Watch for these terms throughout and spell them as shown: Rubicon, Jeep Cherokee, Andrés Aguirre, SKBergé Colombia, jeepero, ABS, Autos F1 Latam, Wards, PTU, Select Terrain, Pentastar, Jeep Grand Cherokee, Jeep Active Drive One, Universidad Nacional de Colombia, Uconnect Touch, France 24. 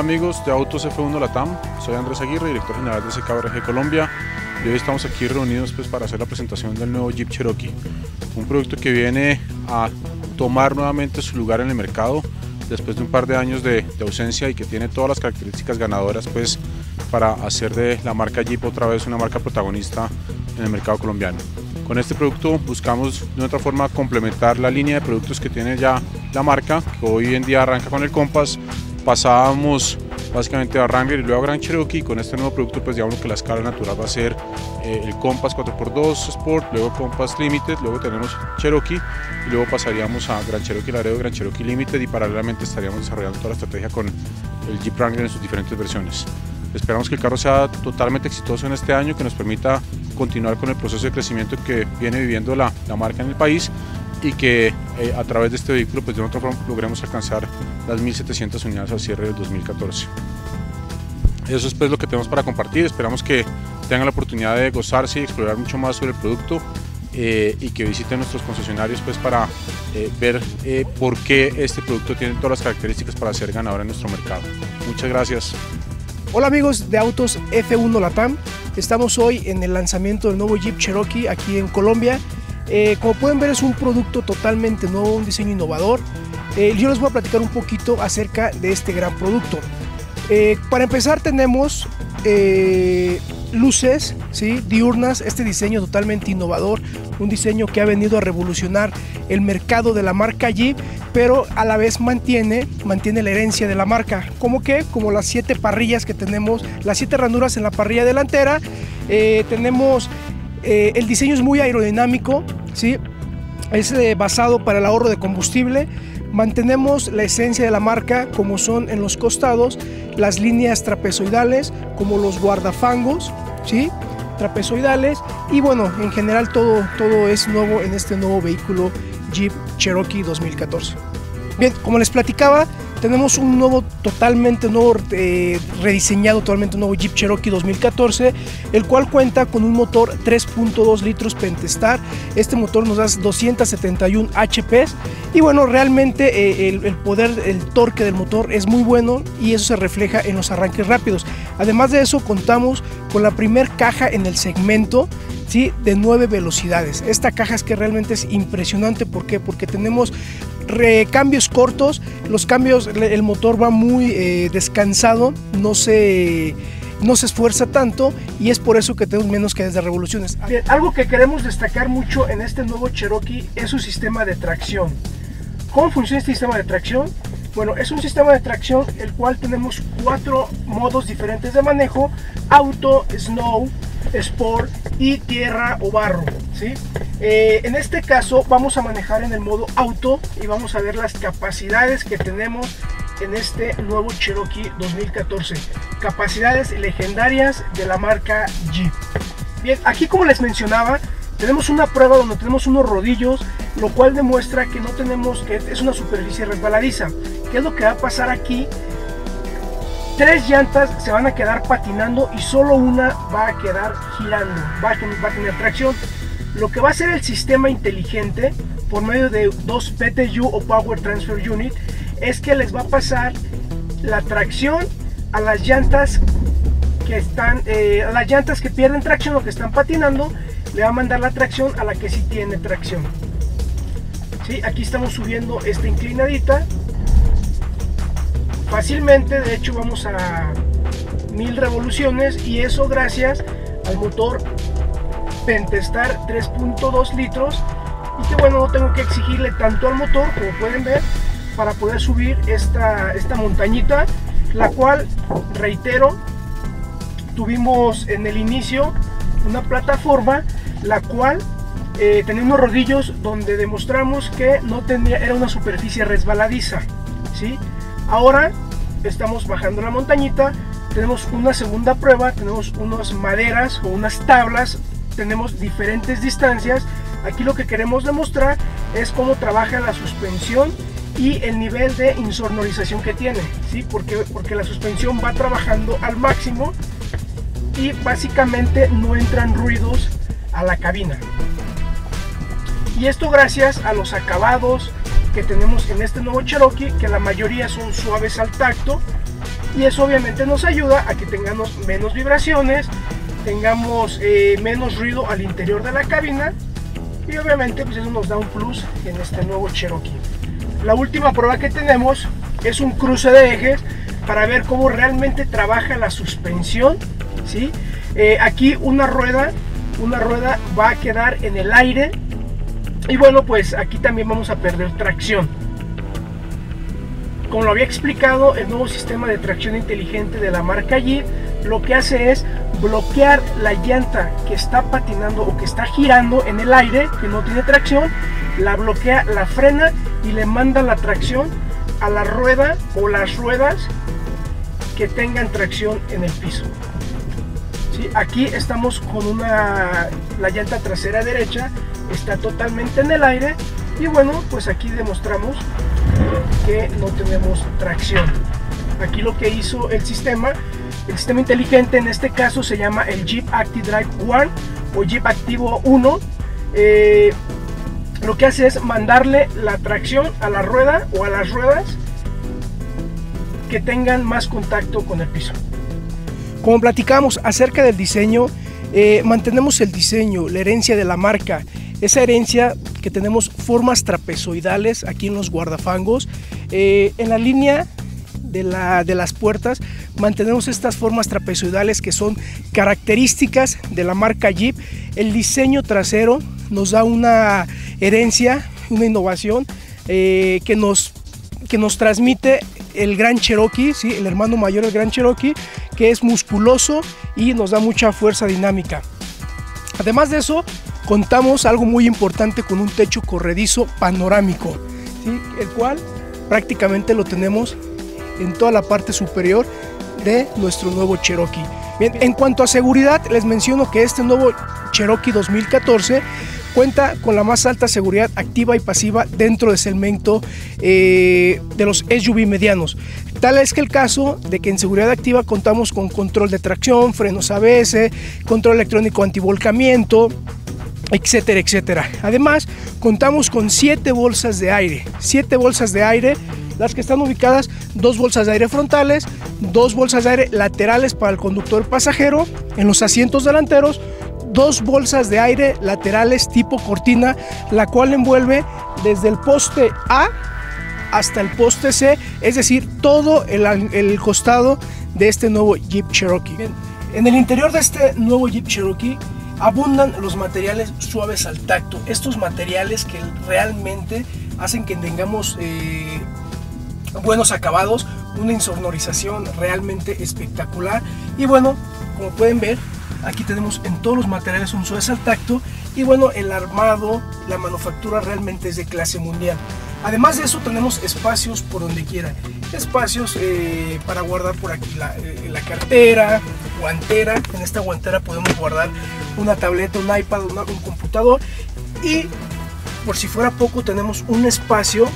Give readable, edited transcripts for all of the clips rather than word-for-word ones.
Hola amigos de Autos F1 Latam, soy Andrés Aguirre, director general de SKBergé Colombia, y hoy estamos aquí reunidos para hacer la presentación del nuevo Jeep Cherokee, un producto que viene a tomar nuevamente su lugar en el mercado después de un par de años de ausencia y que tiene todas las características ganadoras para hacer de la marca Jeep otra vez una marca protagonista en el mercado colombiano. Con este producto buscamos de otra forma complementar la línea de productos que tiene ya la marca, que hoy en día arranca con el Compass. Pasábamos básicamente a Wrangler y luego a Grand Cherokee. Con este nuevo producto pues digamos que la escala natural va a ser el Compass 4x2 Sport, luego Compass Limited, luego tenemos Cherokee y luego pasaríamos a Grand Cherokee Laredo, Grand Cherokee Limited, y paralelamente estaríamos desarrollando toda la estrategia con el Jeep Wrangler en sus diferentes versiones. Esperamos que el carro sea totalmente exitoso en este año, que nos permita continuar con el proceso de crecimiento que viene viviendo la marca en el país, y que a través de este vehículo pues de otra forma logremos alcanzar las 1700 unidades al cierre del 2014. Eso es pues lo que tenemos para compartir. Esperamos que tengan la oportunidad de gozarse y explorar mucho más sobre el producto y que visiten nuestros concesionarios pues para ver por qué este producto tiene todas las características para ser ganador en nuestro mercado. Muchas gracias. Hola amigos de Autos F1 Latam, estamos hoy en el lanzamiento del nuevo Jeep Cherokee aquí en Colombia. Como pueden ver es un producto totalmente nuevo, un diseño innovador. Yo les voy a platicar un poquito acerca de este gran producto. Para empezar tenemos luces, ¿sí?, diurnas, este diseño totalmente innovador, un diseño que ha venido a revolucionar el mercado de la marca Jeep, pero a la vez mantiene la herencia de la marca. ¿Cómo qué? Como las 7 parrillas que tenemos, las 7 ranuras en la parrilla delantera. El diseño es muy aerodinámico, ¿sí?, es basado para el ahorro de combustible. Mantenemos la esencia de la marca, como son en los costados las líneas trapezoidales, como los guardafangos, ¿sí?, trapezoidales, y bueno, en general todo es nuevo en este nuevo vehículo Jeep Cherokee 2014. Bien, como les platicaba, tenemos un nuevo, totalmente nuevo, rediseñado, totalmente nuevo Jeep Cherokee 2014, el cual cuenta con un motor 3.2 litros Pentastar. Este motor nos da 271 HP y bueno, realmente el poder, el torque del motor es muy bueno y eso se refleja en los arranques rápidos. Además de eso, contamos con la primer caja en el segmento, ¿sí?, de 9 velocidades. Esta caja es que realmente es impresionante. ¿Por qué? Porque tenemos cambios cortos, los cambios, el motor va muy descansado, no se esfuerza tanto y es por eso que tenemos menos caídas de revoluciones. Bien, algo que queremos destacar mucho en este nuevo Cherokee es su sistema de tracción. ¿Cómo funciona este sistema de tracción? Bueno, es un sistema de tracción el cual tenemos 4 modos diferentes de manejo: auto, snow, sport y tierra o barro, ¿sí? En este caso vamos a manejar en el modo auto y vamos a ver las capacidades que tenemos en este nuevo Cherokee 2014, capacidades legendarias de la marca Jeep. Bien, aquí como les mencionaba tenemos una prueba donde tenemos unos rodillos, lo cual demuestra que no tenemos, que es una superficie resbaladiza. ¿Qué es lo que va a pasar aquí? 3 llantas se van a quedar patinando y solo una va a quedar girando, va a tener tracción. Lo que va a hacer el sistema inteligente por medio de 2 PTU o Power Transfer Unit es que les va a pasar la tracción a las llantas que están, a las llantas que pierden tracción o que están patinando, le va a mandar la tracción a la que sí tiene tracción. ¿Sí? Aquí estamos subiendo esta inclinadita fácilmente, de hecho vamos a 1000 revoluciones, y eso gracias al motor Pentastar 3.2 litros, y que bueno, no tengo que exigirle tanto al motor, como pueden ver, para poder subir esta montañita, la cual, reitero, tuvimos en el inicio una plataforma la cual tenía unos rodillos donde demostramos que no tenía, era una superficie resbaladiza, ¿sí? Ahora estamos bajando la montañita, tenemos una segunda prueba, tenemos unas maderas o unas tablas, tenemos diferentes distancias. Aquí lo que queremos demostrar es cómo trabaja la suspensión y el nivel de insonorización que tiene, ¿sí? Porque la suspensión va trabajando al máximo y básicamente no entran ruidos a la cabina. Y esto gracias a los acabados que tenemos en este nuevo Cherokee, que la mayoría son suaves al tacto y eso obviamente nos ayuda a que tengamos menos vibraciones, tengamos menos ruido al interior de la cabina, y obviamente pues eso nos da un plus en este nuevo Cherokee. La última prueba que tenemos es un cruce de ejes para ver cómo realmente trabaja la suspensión, ¿sí? Aquí una rueda va a quedar en el aire, y bueno, pues aquí también vamos a perder tracción. Como lo había explicado, el nuevo sistema de tracción inteligente de la marca Jeep lo que hace es bloquear la llanta que está patinando o que está girando en el aire, que no tiene tracción, la bloquea, la frena y le manda la tracción a la rueda o las ruedas que tengan tracción en el piso. ¿Sí? Aquí estamos con la llanta trasera derecha, está totalmente en el aire, y bueno, pues aquí demostramos que no tenemos tracción. Aquí lo que hizo el sistema inteligente en este caso se llama el Jeep Active Drive One o Jeep Activo 1. Lo que hace es mandarle la tracción a la rueda o a las ruedas que tengan más contacto con el piso. Como platicamos acerca del diseño, mantenemos el diseño, la herencia de la marca, esa herencia que tenemos formas trapezoidales aquí en los guardafangos, en la línea de las puertas mantenemos estas formas trapezoidales que son características de la marca Jeep. El diseño trasero nos da una herencia, una innovación que nos transmite el Gran Cherokee, ¿sí? El hermano mayor del Gran Cherokee, que es musculoso y nos da mucha fuerza dinámica. Además de eso, contamos algo muy importante con un techo corredizo panorámico, ¿sí? El cual prácticamente lo tenemos en toda la parte superior de nuestro nuevo Cherokee. Bien, en cuanto a seguridad, les menciono que este nuevo Cherokee 2014 cuenta con la más alta seguridad activa y pasiva dentro del segmento de los SUV medianos. Tal es que el caso de que en seguridad activa contamos con control de tracción, frenos ABS, control electrónico antivolcamiento, etcétera, etcétera. Además, contamos con 7 bolsas de aire, las que están ubicadas, 2 bolsas de aire frontales, 2 bolsas de aire laterales para el conductor pasajero en los asientos delanteros, 2 bolsas de aire laterales tipo cortina, la cual envuelve desde el poste A hasta el poste C, es decir, todo el costado de este nuevo Jeep Cherokee. Bien, en el interior de este nuevo Jeep Cherokee abundan los materiales suaves al tacto, estos materiales que realmente hacen que tengamos buenos acabados, una insonorización realmente espectacular. Y bueno, como pueden ver, aquí tenemos en todos los materiales un suaves al tacto, y bueno, el armado, la manufactura realmente es de clase mundial. Además de eso, tenemos espacios por donde quiera, espacios para guardar por aquí la cartera, guantera. En esta guantera podemos guardar una tableta, un iPad, un computador, y por si fuera poco tenemos un espacio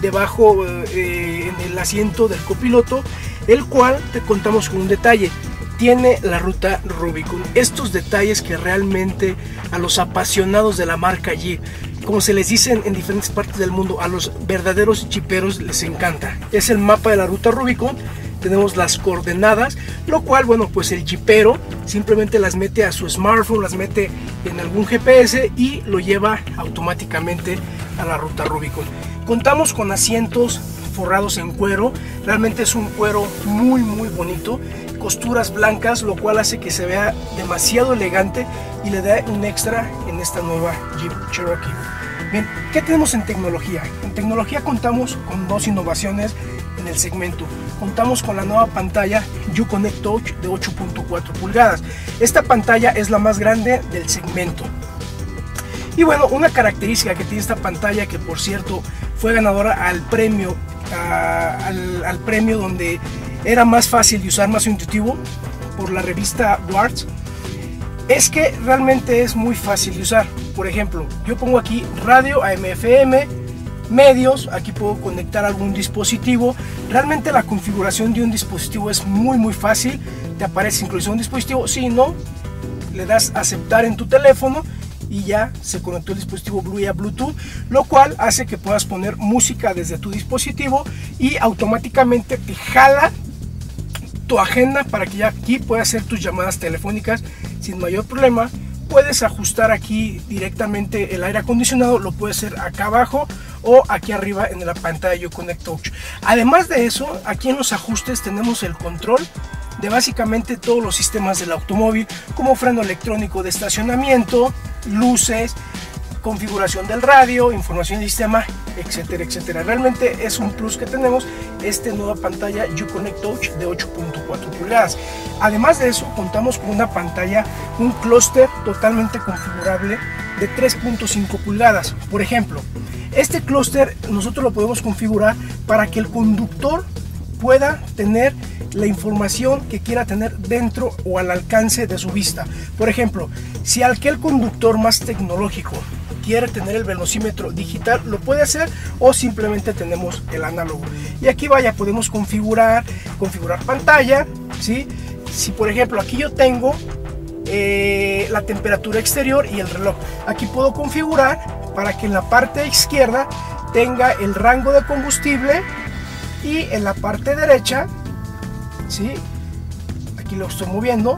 debajo en el asiento del copiloto, el cual te contamos con un detalle, tiene la ruta Rubicon. Estos detalles que realmente a los apasionados de la marca Jeep, como se les dicen en diferentes partes del mundo, a los verdaderos jeeperos les encanta. Es el mapa de la ruta Rubicon, tenemos las coordenadas, lo cual, bueno, pues el jeepero simplemente las mete a su smartphone, las mete en algún GPS y lo lleva automáticamente a la ruta Rubicon. Contamos con asientos forrados en cuero, realmente es un cuero muy muy bonito, costuras blancas, lo cual hace que se vea demasiado elegante y le da un extra en esta nueva Jeep Cherokee. Bien, ¿qué tenemos en tecnología? En tecnología contamos con 2 innovaciones en el segmento. Contamos con la nueva pantalla Uconnect Touch de 8.4 pulgadas. Esta pantalla es la más grande del segmento. Y bueno, una característica que tiene esta pantalla, que por cierto fue ganadora al premio, al premio donde era más fácil de usar, más intuitivo, por la revista Wards, es que realmente es muy fácil de usar. Por ejemplo, yo pongo aquí radio, AM/FM, medios, aquí puedo conectar algún dispositivo. Realmente la configuración de un dispositivo es muy muy fácil, te aparece incluso un dispositivo, si no, le das a aceptar en tu teléfono y ya se conectó el dispositivo vía Bluetooth, lo cual hace que puedas poner música desde tu dispositivo y automáticamente te jala tu agenda para que ya aquí puedas hacer tus llamadas telefónicas sin mayor problema. Puedes ajustar aquí directamente el aire acondicionado, lo puedes hacer acá abajo o aquí arriba en la pantalla Uconnect Touch. Además de eso, aquí en los ajustes tenemos el control de básicamente todos los sistemas del automóvil, como freno electrónico de estacionamiento, luces, configuración del radio, información del sistema, etcétera, etcétera. Realmente es un plus que tenemos esta nueva pantalla Uconnect Touch de 8.4 pulgadas. Además de eso, contamos con una pantalla, un clúster totalmente configurable de 3.5 pulgadas. Por ejemplo, este clúster nosotros lo podemos configurar para que el conductor pueda tener la información que quiera tener dentro o al alcance de su vista. Por ejemplo, si aquel conductor más tecnológico quiere tener el velocímetro digital, lo puede hacer, o simplemente tenemos el análogo. Y aquí vaya, podemos configurar pantalla, ¿sí? Si por ejemplo aquí yo tengo la temperatura exterior y el reloj, aquí puedo configurar para que en la parte izquierda tenga el rango de combustible y en la parte derecha, ¿sí? Aquí lo estoy moviendo,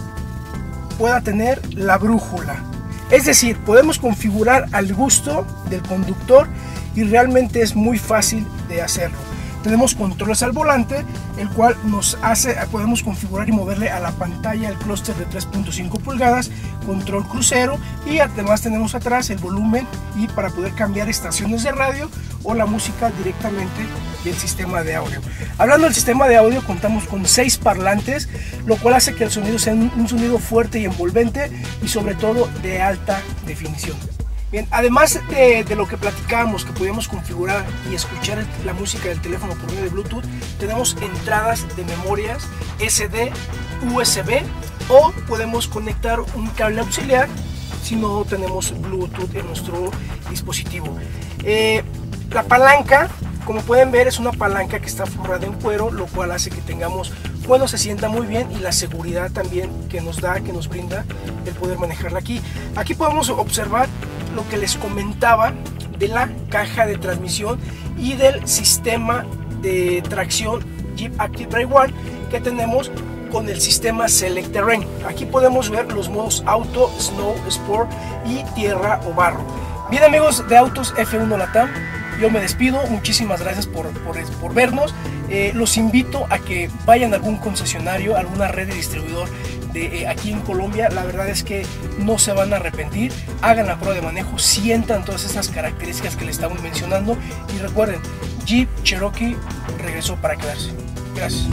pueda tener la brújula. Es decir, podemos configurar al gusto del conductor y realmente es muy fácil de hacerlo. Tenemos controles al volante, el cual nos hace, podemos configurar y moverle a la pantalla el clúster de 3.5 pulgadas, control crucero, y además tenemos atrás el volumen y para poder cambiar estaciones de radio o la música directamente del sistema de audio. Hablando del sistema de audio, contamos con 6 parlantes, lo cual hace que el sonido sea un sonido fuerte y envolvente y sobre todo de alta definición. Bien, además de lo que platicábamos, que podíamos configurar y escuchar la música del teléfono por medio de Bluetooth, tenemos entradas de memorias SD, USB, o podemos conectar un cable auxiliar si no tenemos Bluetooth en nuestro dispositivo. La palanca, como pueden ver, es una palanca que está forrada en cuero, lo cual hace que tengamos, bueno, se sienta muy bien, y la seguridad también que nos da, que nos brinda el poder manejarla aquí. Aquí podemos observar lo que les comentaba de la caja de transmisión y del sistema de tracción Jeep Active Drive One que tenemos con el sistema Select Terrain. Aquí podemos ver los modos auto, snow, sport y tierra o barro. Bien, amigos de Autos F1 Latam, yo me despido. Muchísimas gracias por vernos. Los invito a que vayan a algún concesionario, a alguna red de distribuidor de aquí en Colombia. La verdad es que no se van a arrepentir. Hagan la prueba de manejo, sientan todas estas características que les estamos mencionando y recuerden, Jeep Cherokee regresó para quedarse. Gracias.